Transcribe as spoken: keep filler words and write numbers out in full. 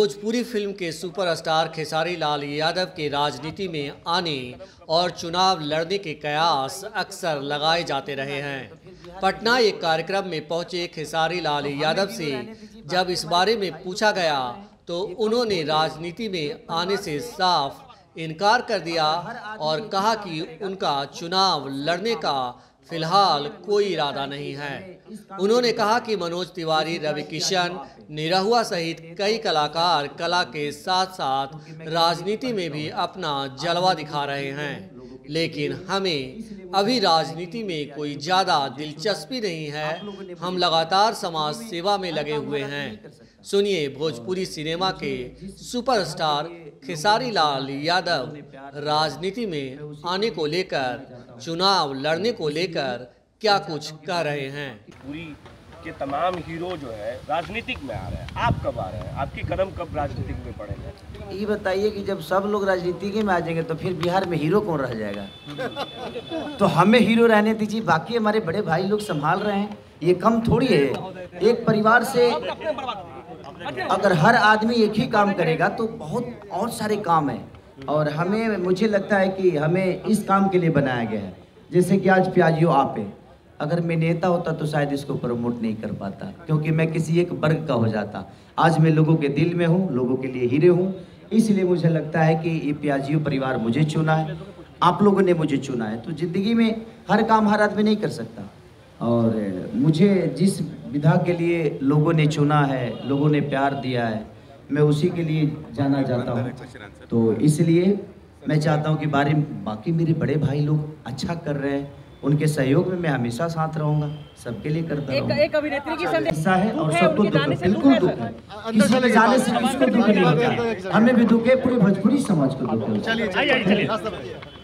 Bhojpuri film के superstar Khesari Lal Yadav के राजनीति में आने और चुनाव लड़ने के कयास अक्सर लगाए जाते रहे हैं। पटना एक कार्यक्रम में पहुंचे खेसारी लाल यादव से जब इस बारे में पूछा गया तो उन्होंने राजनीति में आने से साफ इनकार कर दिया और कहा कि उनका चुनाव लड़ने का फिलहाल कोई इरादा नहीं है। उन्होंने कहा कि मनोज तिवारी, रवि किशन, निरहुआ सहित कई कलाकार कला के साथ साथ राजनीति में भी अपना जलवा दिखा रहे हैं, लेकिन हमें अभी राजनीति में कोई ज़्यादा दिलचस्पी नहीं है। हम लगातार समाज सेवा में लगे हुए हैं। सुनिए भोजपुरी सिनेमा के सुपरस्टार खेसारी लाल यादव राजनीति में आने को लेकर, चुनाव लड़ने को लेकर क्या कुछ कह रहे हैं। पूरी के तमाम हीरो जो है राजनीतिक में आ रहे हैं, आप कब आ रहे हैं, आपकी कदम कब राजनीतिक में पड़ेगा? ये बताइए कि जब सब लोग राजनीतिक में आ जाएंगे तो फिर बिहार में हीरो कौन रह जाएगा? तो हमें हीरो रहने दीजिए, बाकी हमारे बड़े भाई लोग संभाल रहे हैं। ये कम थोड़ी है, एक परिवार से अगर हर आदमी एक ही काम करेगा तो बहुत और सारे काम हैं, और हमें मुझे लगता है कि हमें इस काम के लिए बनाया गया है। जैसे कि आज प्याजियो आप है, अगर मैं नेता होता तो शायद इसको प्रमोट नहीं कर पाता, क्योंकि मैं किसी एक वर्ग का हो जाता। आज मैं लोगों के दिल में हूँ, लोगों के लिए हीरे हूँ, इसलिए मुझे लगता है कि ये प्याजियो परिवार मुझे चुना है, आप लोगों ने मुझे चुना है। तो ज़िंदगी में हर काम हर आदमी नहीं कर सकता, और मुझे जिस विधा के लिए लोगों ने चुना है, लोगों ने प्यार दिया है, मैं उसी के लिए जाना जाता हूँ। तो इसलिए मैं चाहता हूँ कि बारे बाकी मेरे बड़े भाई लोग अच्छा कर रहे हैं, उनके सहयोग में मैं हमेशा साथ रहूँगा, सबके लिए करता रहूँगा। एक अभिनेत्री की हिस्सा है और सबको दुख है, बिल्कुल दुख है, किसी के जाने से किसको दुख नहीं होता है, हमें भी दुख है, पूरे भोजपुरी समाज को दुख है।